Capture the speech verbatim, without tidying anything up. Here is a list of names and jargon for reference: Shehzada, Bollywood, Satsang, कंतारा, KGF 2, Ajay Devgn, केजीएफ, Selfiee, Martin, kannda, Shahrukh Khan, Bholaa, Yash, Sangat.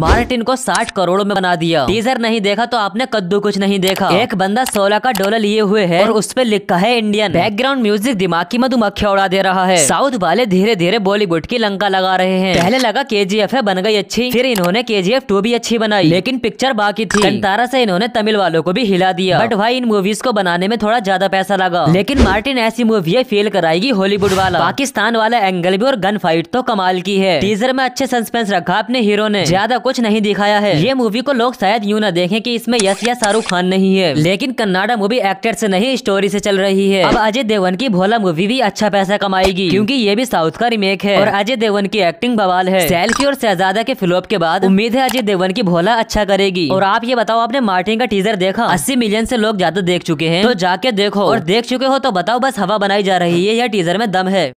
Martin को साठ करोड़ में बना दिया। टीजर नहीं देखा तो आपने कद्दू कुछ नहीं देखा। एक बंदा सोलह का डॉलर लिए हुए है और उस पर लिखा है इंडियन। बैकग्राउंड म्यूजिक दिमाग की मधुमक्खियां उड़ा दे रहा है। साउथ वाले धीरे धीरे बॉलीवुड की लंका लगा रहे हैं। पहले लगा केजीएफ है बन गई अच्छी, फिर इन्होंने केजीएफ टू भी अच्छी बनाई, लेकिन पिक्चर बाकी थी। कंतारा से इन्होंने तमिल वालों को भी हिला दिया। बट भाई इन मूवीज को बनाने में थोड़ा ज्यादा पैसा लगा, लेकिन मार्टिन ऐसी मूवी फेल कराएगी हॉलीवुड वाला। पाकिस्तान वाला एंगल भी और गन फाइट तो कमाल की है। टीजर में अच्छे सस्पेंस रखा अपने हीरो ने, ज्यादा कुछ नहीं दिखाया है। ये मूवी को लोग शायद यूं ना देखें कि इसमें यश या शाहरुख खान नहीं है, लेकिन कन्नाडा मूवी एक्टर से नहीं स्टोरी से चल रही है। अब अजय देवगन की भोला मूवी भी अच्छा पैसा कमाएगी, क्योंकि ये भी साउथ का रीमेक है और अजय देवगन की एक्टिंग बवाल है। सेल्फी और शहजादा के फ्लॉप के बाद उम्मीद है अजय देवगन की भोला अच्छा करेगी। और आप ये बताओ, आपने मार्टिन का टीजर देखा? अस्सी मिलियन से लोग ज्यादा देख चुके हैं, तो जाके देखो। और देख चुके हो तो बताओ, बस हवा बनाई जा रही है या टीजर में दम है?